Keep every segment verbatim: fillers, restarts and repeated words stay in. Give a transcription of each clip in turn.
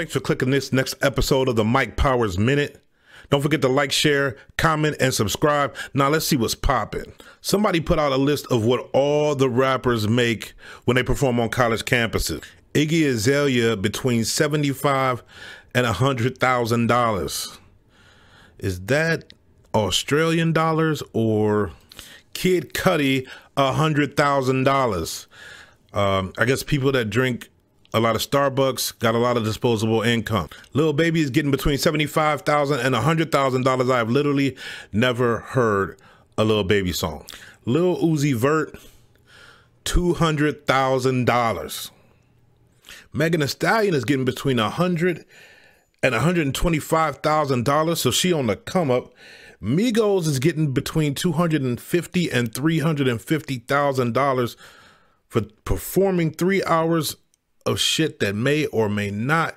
Thanks for clicking this next episode of the Mike Powers Minute. Don't forget to like, share, comment, and subscribe. Now let's see what's popping. Somebody put out a list of what all the rappers make when they perform on college campuses. Iggy Azalea, between seventy-five and a hundred thousand dollars. Is that Australian dollars or? Kid Cudi, a hundred thousand dollars. Um, I guess people that drink a lot of Starbucks got a lot of disposable income. Lil Baby is getting between seventy-five thousand dollars and one hundred thousand dollars. I've literally never heard a Lil Baby song. Lil Uzi Vert, two hundred thousand dollars. Megan Thee Stallion is getting between one hundred thousand dollars and one hundred twenty-five thousand dollars, so she on the come up. Migos is getting between two hundred fifty thousand dollars and three hundred fifty thousand dollars for performing three hours of shit that may or may not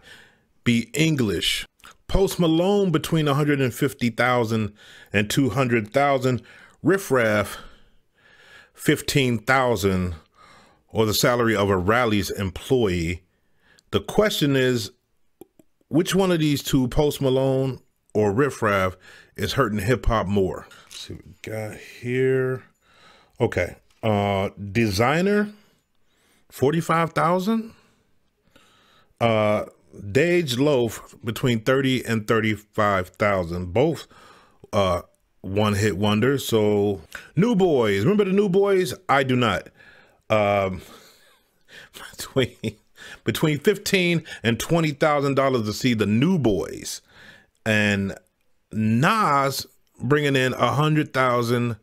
be English. Post Malone between one hundred fifty thousand dollars and two hundred thousand dollars. Riff Raff, fifteen thousand dollars, or the salary of a Rally's employee. The question is, which one of these two, Post Malone or Riff Raff, is hurting hip hop more? Let's see what we got here. Okay, uh, designer, forty-five thousand. Uh, Dage Loaf, between thirty and thirty-five thousand. Both uh, one hit wonder. So New Boys, remember the New Boys? I do not. Um, between between fifteen and twenty thousand dollars to see the New Boys. And Nas bringing in a hundred thousand,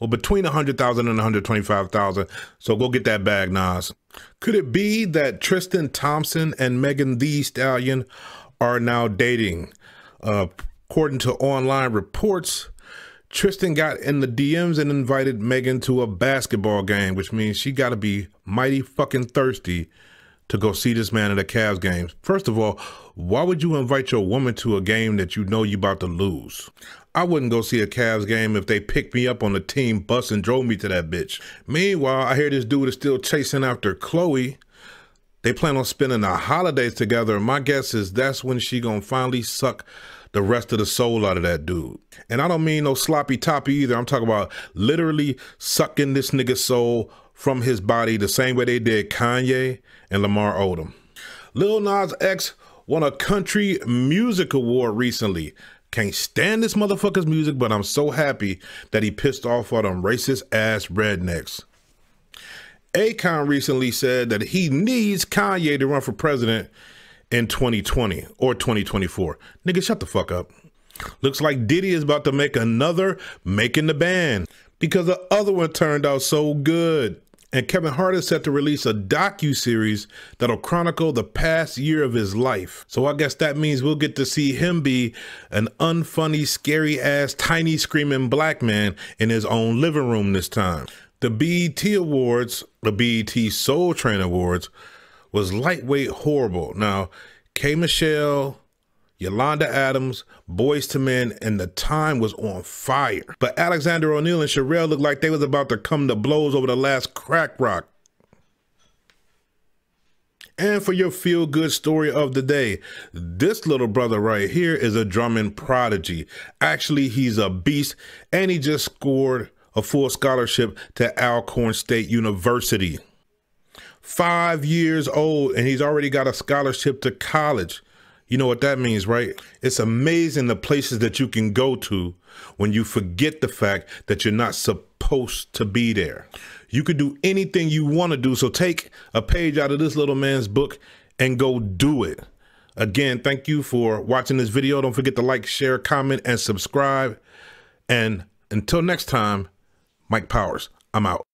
well, between a hundred thousand and one hundred twenty-five thousand. So go get that bag, Nas. Could it be that Tristan Thompson and Megan Thee Stallion are now dating? Uh, according to online reports, Tristan got in the D Ms and invited Megan to a basketball game, which means she got to be mighty fucking thirsty to go see this man in the Cavs games. First of all, why would you invite your woman to a game that you know you about to lose? I wouldn't go see a Cavs game if they picked me up on the team bus and drove me to that bitch. Meanwhile, I hear this dude is still chasing after Chloe. They plan on spending the holidays together. My guess is that's when she gonna finally suck the rest of the soul out of that dude. And I don't mean no sloppy toppy either. I'm talking about literally sucking this nigga's soul from his body the same way they did Kanye and Lamar Odom. Lil Nas X won a country music award recently. Can't stand this motherfucker's music, but I'm so happy that he pissed off all them racist ass rednecks. Akon recently said that he needs Kanye to run for president in twenty twenty or twenty twenty-four. Nigga, shut the fuck up. Looks like Diddy is about to make another Making the Band because the other one turned out so good. And Kevin Hart is set to release a docu-series that'll chronicle the past year of his life. So I guess that means we'll get to see him be an unfunny, scary-ass, tiny, screaming black man in his own living room this time. The B E T Awards, the B E T Soul Train Awards, was lightweight horrible. Now, K Michelle, Yolanda Adams, Boys to Men, and the time was on fire. But Alexander O'Neal and Sherelle looked like they was about to come to blows over the last crack rock. And for your feel-good story of the day, this little brother right here is a drumming prodigy. Actually, he's a beast, and he just scored a full scholarship to Alcorn State University. Five years old, and he's already got a scholarship to college. You know what that means, right? It's amazing the places that you can go to when you forget the fact that you're not supposed to be there. You could do anything you want to do, so take a page out of this little man's book and go do it. Again, thank you for watching this video. Don't forget to like, share, comment, and subscribe. And until next time, Mike Powers, I'm out.